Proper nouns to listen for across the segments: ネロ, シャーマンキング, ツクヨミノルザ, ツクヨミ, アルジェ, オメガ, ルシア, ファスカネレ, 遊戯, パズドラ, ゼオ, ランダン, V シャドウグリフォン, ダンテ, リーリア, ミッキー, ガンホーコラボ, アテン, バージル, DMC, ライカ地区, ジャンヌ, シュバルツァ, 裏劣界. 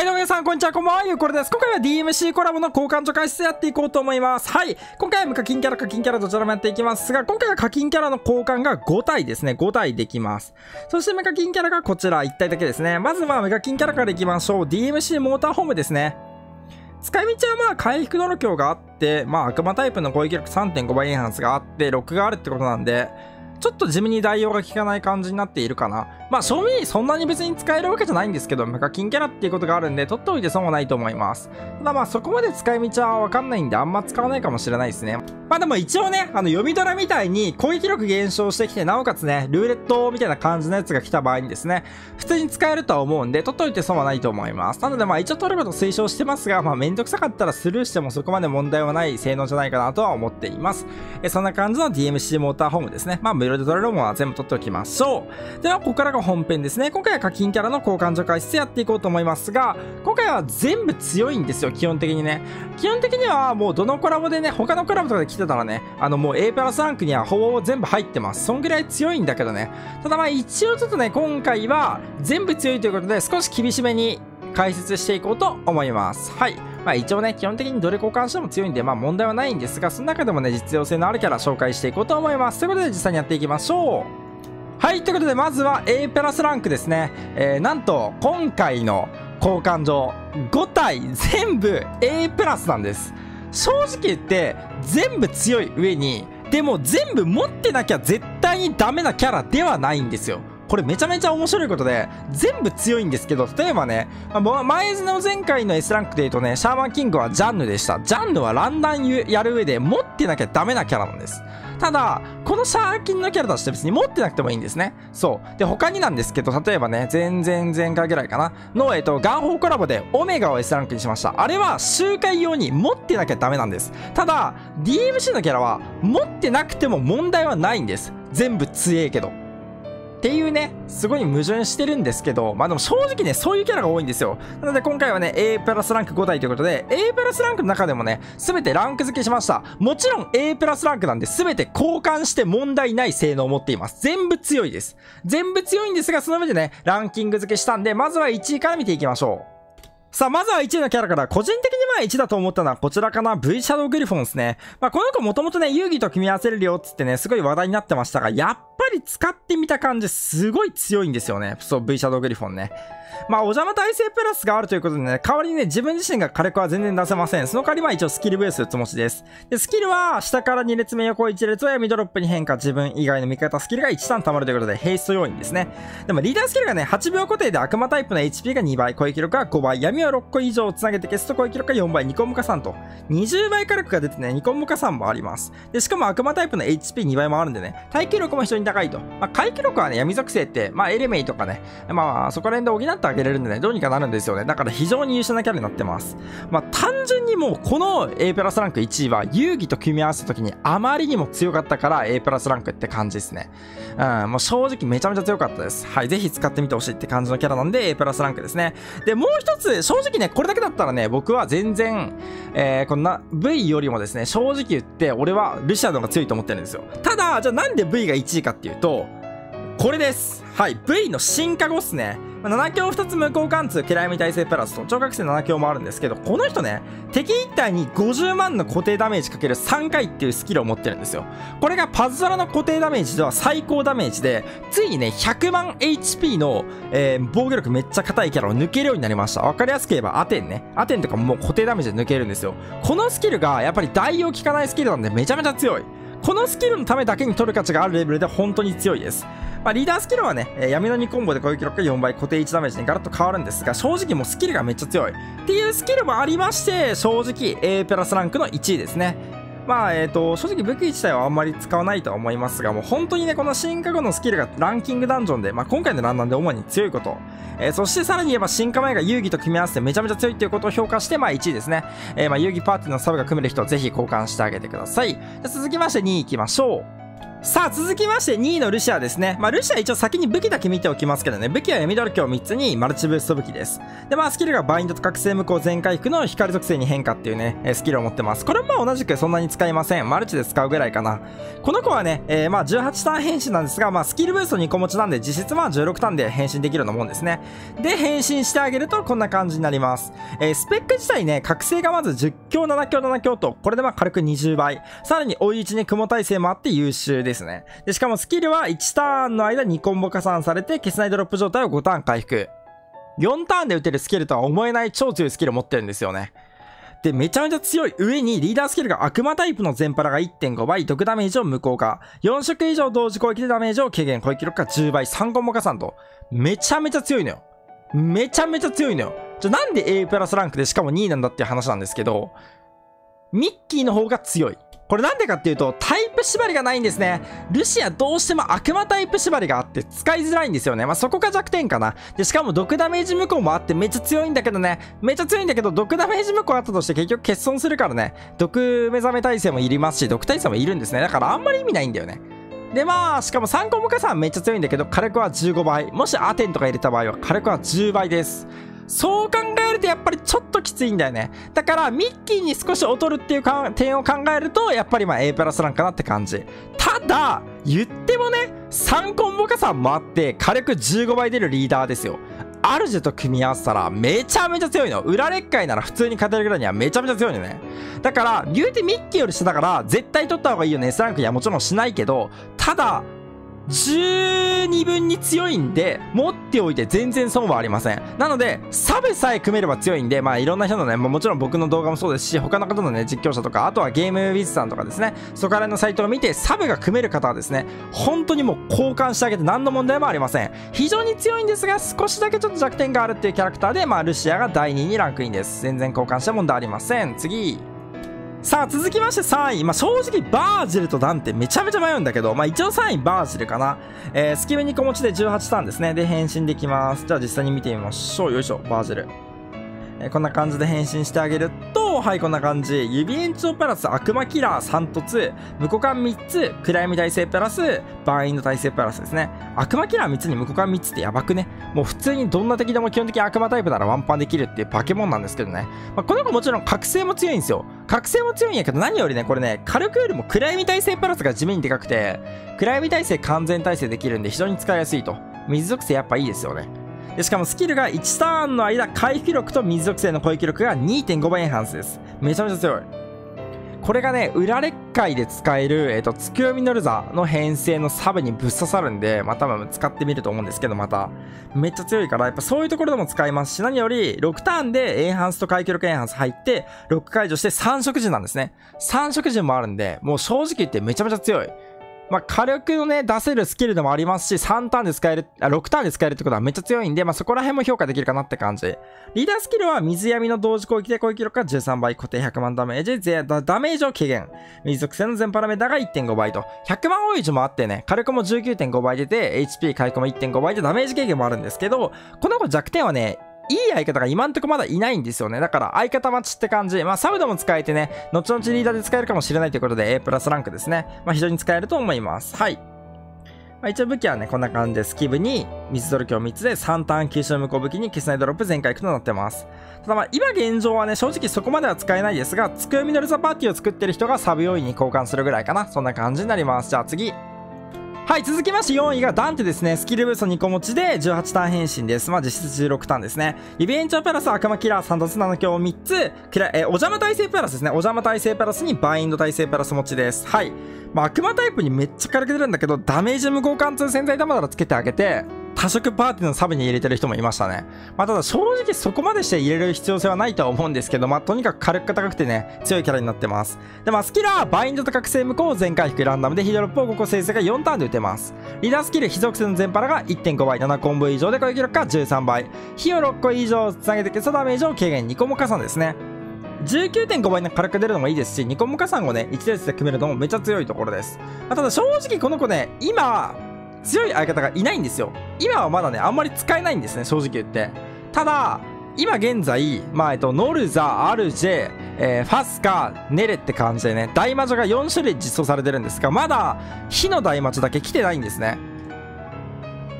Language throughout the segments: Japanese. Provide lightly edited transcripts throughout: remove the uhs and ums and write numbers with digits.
はい、どうも皆さん、こんにちは、こんばんは、ゆうこれです。今回は DMC コラボの交換所解説やっていこうと思います。はい、今回は無課金キャラ、課金キャラどちらもやっていきますが、今回は課金キャラの交換が5体ですね、5体できます。そして無課金キャラがこちら、1体だけですね。まずは無課金キャラからいきましょう。DMC モーターホームですね。使い道はまあ回復度胸があって、まあ悪魔タイプの攻撃力 3.5 倍エンハンスがあって、ロックがあるってことなんで、ちょっと地味に代用が効かない感じになっているかな。まあ、正味そんなに別に使えるわけじゃないんですけど、無課金キャラっていうことがあるんで、取っておいて損はないと思います。ただまあ、そこまで使い道はわかんないんで、あんま使わないかもしれないですね。まあでも一応ね、読みドラみたいに攻撃力減少してきて、なおかつね、ルーレットみたいな感じのやつが来た場合にですね、普通に使えるとは思うんで、取っておいて損はないと思います。なのでまあ、一応取ること推奨してますが、まあ、めんどくさかったらスルーしてもそこまで問題はない性能じゃないかなとは思っています。そんな感じの DMC モーターホームですね。まあいろいろ取れるものは全部取っておきましょう。では、ここからが本編ですね。今回は課金キャラの交換所解説やっていこうと思いますが、今回は全部強いんですよ、基本的にね。基本的にはもうどのコラボでね、他のコラボとかで来てたらね、もう A プラスランクにはほぼ全部入ってます。そんぐらい強いんだけどね。ただまあ一応ちょっとね、今回は全部強いということで、少し厳しめに解説していこうと思います。はい。まあ一応ね、基本的にどれ交換しても強いんで、まあ問題はないんですが、その中でもね、実用性のあるキャラ紹介していこうと思います。ということで、実際にやっていきましょう。はい、ということで、まずは A プラスランクですね。なんと、今回の交換所、5体全部 A プラスなんです。正直言って、全部強い上に、でも全部持ってなきゃ絶対にダメなキャラではないんですよ。これめちゃめちゃ面白いことで、全部強いんですけど、例えばね、前の前回の S ランクで言うとね、シャーマンキングはジャンヌでした。ジャンヌはランダムやる上で持ってなきゃダメなキャラなんです。ただ、このシャーキンのキャラとして別に持ってなくてもいいんですね。そう。で、他になんですけど、例えばね、前々回ぐらいかな、の、ガンホーコラボでオメガを S ランクにしました。あれは周回用に持ってなきゃダメなんです。ただ、DMC のキャラは持ってなくても問題はないんです。全部強えけど。っていうね、すごい矛盾してるんですけど、まあでも正直ね、そういうキャラが多いんですよ。なので今回はね、A プラスランク5体ということで、A プラスランクの中でもね、すべてランク付けしました。もちろん A プラスランクなんで、すべて交換して問題ない性能を持っています。全部強いです。全部強いんですが、その上でね、ランキング付けしたんで、まずは1位から見ていきましょう。さあ、まずは1位のキャラから、個人的にまあ1だと思ったのはこちらかな、V シャドウグリフォンですね。まあこの子もともとね、遊戯と組み合わせれるよっつってね、すごい話題になってましたが、やっぱり使ってみた感じ、すごい強いんですよね。そう、V シャドウグリフォンね。まあお邪魔耐性プラスがあるということでね、代わりにね、自分自身が火力は全然出せません。その代わりは一応スキルブース打つ持ちです。で、スキルは下から2列目、横1列は闇ドロップに変化、自分以外の味方スキルが1ターン溜まるということで、ヘイスト要因ですね。でもリーダースキルがね、8秒固定で悪魔タイプの HP が2倍、攻撃力が5倍、闇は6個以上をつなげて消すと攻撃力が4倍、2コンボか3と、20倍火力が出てね、2コンボか3もあります。で、しかも悪魔タイプの HP2 倍もあるんでね、耐久力も非常に高いと。まあ、耐久力はね、闇属性って、まあ、エレメイとかね、まあ、そこら辺で補ってあげれるんでね、どうにかなるんですよね。だから非常に優秀なキャラになってます。まあ、単純にもう、この A プラスランク1位は、遊戯と組み合わせた時にあまりにも強かったから、A プラスランクって感じですね。うん、もう正直めちゃめちゃ強かったです。はい、ぜひ使ってみてほしいって感じのキャラなんで、A プラスランクですね。で、もう一つ、正直ね、これだけだったらね、僕は全然、こんな V よりもですね、正直言って、俺はルシアドが強いと思ってるんですよ。ただ、じゃあなんで V が1位かっていうと、これです。はい、V の進化後っすね。7強2つ無効貫通、嫌いみ耐性プラスと、超覚醒7強もあるんですけど、この人ね、敵1体に50万の固定ダメージかける3回っていうスキルを持ってるんですよ。これがパズドラの固定ダメージでは最高ダメージで、ついにね、100万 HP の、防御力めっちゃ硬いキャラを抜けるようになりました。わかりやすく言えばアテンね。アテンとかもう固定ダメージで抜けるんですよ。このスキルがやっぱり代用効かないスキルなんでめちゃめちゃ強い。このスキルのためだけに取る価値があるレベルで本当に強いです。まあ、リーダースキルはね、闇の2コンボで攻撃力が4倍、固定1ダメージにガラッと変わるんですが、正直もうスキルがめっちゃ強い。っていうスキルもありまして、正直 A プラスランクの1位ですね。まあ、正直武器自体はあんまり使わないとは思いますが、もう本当にね、この進化後のスキルがランキングダンジョンで、まあ今回のランダンで主に強いこと。そしてさらに言えば進化前が遊戯と組み合わせてめちゃめちゃ強いっていうことを評価して、まあ1位ですね。まあ遊戯パーティーのサブが組める人はぜひ交換してあげてください。じゃ続きまして2位いきましょう。さあ続きまして2位のルシアですね。まあルシア一応先に武器だけ見ておきますけどね、武器は闇ドル鏡3つにマルチブースト武器です。でまあスキルがバインドと覚醒無効全回復の光属性に変化っていうね、スキルを持ってます。これもまあ同じくそんなに使いません。マルチで使うぐらいかな。この子はね、まあ18ターン変身なんですが、まあスキルブースト2個持ちなんで実質まあ16ターンで変身できるようなもんですね。で変身してあげるとこんな感じになります。スペック自体ね、覚醒がまず10強7強7強と、これでまあ軽く20倍。さらに追い打ちに雲耐性もあって優秀ですね。でしかもスキルは1ターンの間2コンボ加算されて、消せないドロップ状態を5ターン回復。4ターンで打てるスキルとは思えない超強いスキルを持ってるんですよね。で、めちゃめちゃ強い上にリーダースキルが悪魔タイプの全パラが 1.5 倍、毒ダメージを無効化。4色以上同時攻撃でダメージを軽減、攻撃力が10倍、3コンボ加算と。めちゃめちゃ強いのよ。めちゃめちゃ強いのよ。じゃ、なんで A プラスランクでしかも2位なんだっていう話なんですけど、ミッキーの方が強い。これなんでかっていうと、タイプ縛りがないんですね。ルシアどうしても悪魔タイプ縛りがあって使いづらいんですよね。まあ、そこが弱点かな。で、しかも毒ダメージ無効もあってめっちゃ強いんだけどね。めっちゃ強いんだけど、毒ダメージ無効あったとして結局欠損するからね。毒目覚め耐性もいりますし、毒耐性もいるんですね。だからあんまり意味ないんだよね。で、まあ、しかも3コンボ加算めっちゃ強いんだけど、火力は15倍。もしアテンとか入れた場合は火力は10倍です。そう考えるとやっぱりちょっときついんだよね。だからミッキーに少し劣るっていう点を考えると、やっぱりまあ A プラスなんかなって感じ。ただ、言ってもね、3コンボ加算もあって火力15倍出るリーダーですよ。アルジェと組み合わせたらめちゃめちゃ強いの。裏劣界なら普通に勝てるぐらいにはめちゃめちゃ強いのね。だから、言うてミッキーより下だから絶対取った方がいいよね。S ランクにはもちろんしないけど、ただ、十二分に強いんで、持っておいて全然損はありません。なので、サブさえ組めれば強いんで、まあいろんな人のね、もちろん僕の動画もそうですし、他の方のね、実況者とか、あとはゲームウィズさんとかですね、そこら辺のサイトを見て、サブが組める方はですね、本当にもう交換してあげて何の問題もありません。非常に強いんですが、少しだけちょっと弱点があるっていうキャラクターで、まあルシアが第2位にランクインです。全然交換した問題ありません。次。さあ続きまして3位。まあ、正直バージルとダンテめちゃめちゃ迷うんだけど、まあ、一応3位バージルかな。スキル2個持ちで18ターンですね。で、変身できます。じゃあ実際に見てみましょう。よいしょ、バージル。こんな感じで変身してあげると、はい、こんな感じ。指延長プラス悪魔キラー3と2、無効感3つ、暗闇耐性プラス、バーインド耐性プラスですね。悪魔キラー3つに無効感3つってやばくね。もう普通にどんな敵でも基本的に悪魔タイプならワンパンできるっていう化け物なんですけどね。まあ、この子もちろん覚醒も強いんですよ。覚醒も強いんやけど、何よりね、これね、火力よりも暗闇耐性プラスが地味にでかくて、暗闇耐性完全耐性できるんで非常に使いやすいと。水属性やっぱいいですよね。でしかもスキルが1ターンの間回復力と水属性の攻撃力が 2.5 倍エンハンスです。めちゃめちゃ強い。これがね、裏劣界で使える、ツクヨミノルザの編成のサブにぶっ刺さるんで、まあ、多分使ってみると思うんですけど、まためっちゃ強いからやっぱそういうところでも使いますし、何より6ターンでエンハンスと回復力エンハンス入って6解除して3色陣なんですね。3色陣もあるんで、もう正直言ってめちゃめちゃ強い。まあ、火力のね、出せるスキルでもありますし、3ターンで使える、6ターンで使えるってことはめっちゃ強いんで、まあ、そこら辺も評価できるかなって感じ。リーダースキルは水闇の同時攻撃で攻撃力が13倍、固定100万ダメージ、ダメージを軽減。水属性の全パラメータが 1.5 倍と。100万オイジもあってね、火力も 19.5 倍出て、HP 回復も 1.5 倍でダメージ軽減もあるんですけど、この子弱点はね、いい相方が今んとこまだいないんですよね。だから相方待ちって感じ。まあサブでも使えてね、後々リーダーで使えるかもしれないということで A プラスランクですね。まあ非常に使えると思います。はい。まあ、一応武器はね、こんな感じでスキブに水ドル鏡3つで3ターン吸収無効武器に消せないドロップ全回復となってます。ただまあ今現状はね、正直そこまでは使えないですが、つくよみのるざパーティーを作ってる人がサブ要員に交換するぐらいかな。そんな感じになります。じゃあ次。はい、続きまして4位がダンテですね。スキルブースト2個持ちで18ターン変身です。まあ実質16ターンですね。指延長プラス悪魔キラー3と7強3つ、お邪魔耐性プラスですね。お邪魔耐性プラスにバインド耐性プラス持ちです。はい。まあ悪魔タイプにめっちゃ軽く出るんだけど、ダメージ無効貫通潜在玉ならつけてあげて、多色パーティーのサブに入れてる人もいましたね。まあただ正直そこまでして入れる必要性はないとは思うんですけど、まあとにかく火力が高くてね、強いキャラになってます。で、まあスキルはバインドと覚醒無効を全回復ランダムでヒドロップを5個生成が4ターンで打てます。リーダースキル、非属性の全パラが 1.5 倍、7コンボ以上で攻撃力が13倍。火を6個以上つなげて消すダメージを軽減2個も加算ですね。19.5 倍の火力出るのもいいですし、2コンボ加算をね、1列で組めるのもめちゃ強いところです。まあ、ただ正直この子ね、今、強い相方がいないんですよ。今はまだね、あんまり使えないんですね、正直言って。ただ、今現在、まあ、ノルザ、アルジェ、ファスかネレって感じでね、大魔女が4種類実装されてるんですが、まだ火の大魔女だけ来てないんですね。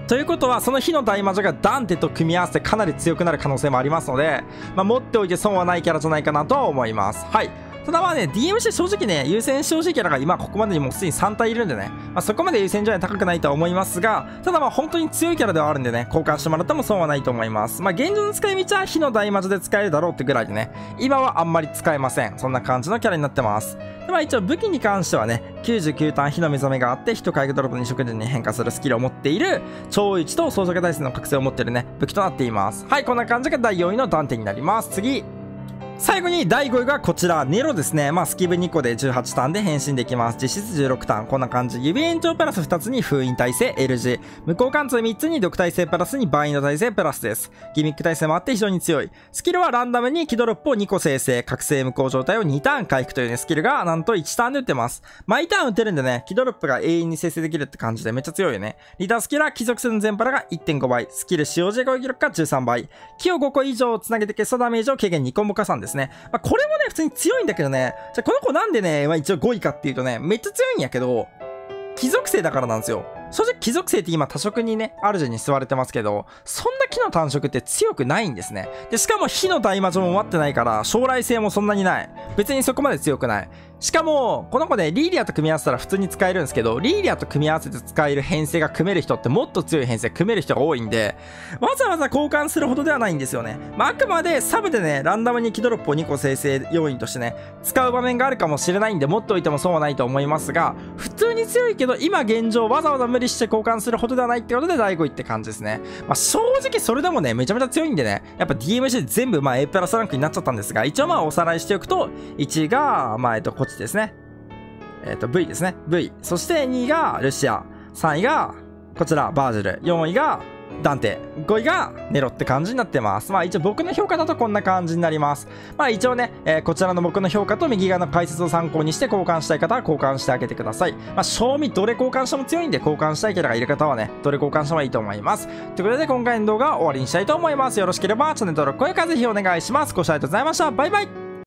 ということは、その火の大魔女がダンテと組み合わせてかなり強くなる可能性もありますので、まあ、持っておいて損はないキャラじゃないかなとは思います。はい。ただまあね、DMC 正直ね、優先してほしいキャラが今ここまでにもうすでに3体いるんでね、まあ、そこまで優先順位は高くないとは思いますが、ただまあ本当に強いキャラではあるんでね、交換してもらっても損はないと思います。まあ現状の使い道は火の大魔女で使えるだろうってぐらいでね、今はあんまり使えません。そんな感じのキャラになってます。でまあ一応武器に関してはね、99ターン火の目覚めがあって、火と回復ドロップ2色陣に変化するスキルを持っている、超一と装飾ダイスの覚醒を持っているね、武器となっています。はい、こんな感じが第4位のダンテになります。次。最後に第5位がこちら、ネロですね。まあ、スキブ2個で18ターンで変身できます。実質16ターン。こんな感じ。指延長プラス2つに封印耐性 L 字。無効貫通3つに毒耐性プラスにバインド耐性プラスです。ギミック耐性もあって非常に強い。スキルはランダムにキドロップを2個生成。覚醒無効状態を2ターン回復というね、スキルがなんと1ターンで打てます。毎ターン打てるんでね、キドロップが永遠に生成できるって感じでめっちゃ強いよね。リタースキルは貴族数の全パラが 1.5 倍。スキル使用時攻撃力が13倍。木を5個以上つなげて消すダメージを軽減2個も加算です。まあこれもね、普通に強いんだけどね、じゃあこの子なんでね、まあ、一応5位かっていうとね、めっちゃ強いんやけど、貴族性だからなんですよ。正直貴族性って今多色にね、主に吸われてますけど、そんな木の単色って強くないんですね。で、しかも火の大魔女も待ってないから、将来性もそんなにない。別にそこまで強くない。しかも、この子ね、リーリアと組み合わせたら普通に使えるんですけど、リーリアと組み合わせて使える編成が組める人ってもっと強い編成組める人が多いんで、わざわざ交換するほどではないんですよね。まあ、あくまでサブでね、ランダムにキドロップを2個生成要因としてね、使う場面があるかもしれないんで、持っておいても損はないと思いますが、普通に強いけど、今現状わざわざ無理して交換するほどではないってことで第5位って感じですね。まあ、正直それでもね、めちゃめちゃ強いんでね、やっぱ DMC 全部まあ A プラスランクになっちゃったんですが、一応まあおさらいしておくと、1位が、まあこっちですね。V ですね。V。そして2位がルシア。3位がこちら、バージル。4位がダンテ。5位がネロって感じになってます。まあ一応僕の評価だとこんな感じになります。まあ一応ね、こちらの僕の評価と右側の解説を参考にして交換したい方は交換してあげてください。まあ正味どれ交換しても強いんで、交換したいキャラがいる方はね、どれ交換してもいいと思います。ということで今回の動画は終わりにしたいと思います。よろしければチャンネル登録、高評価ぜひお願いします。ご視聴ありがとうございました。バイバイ。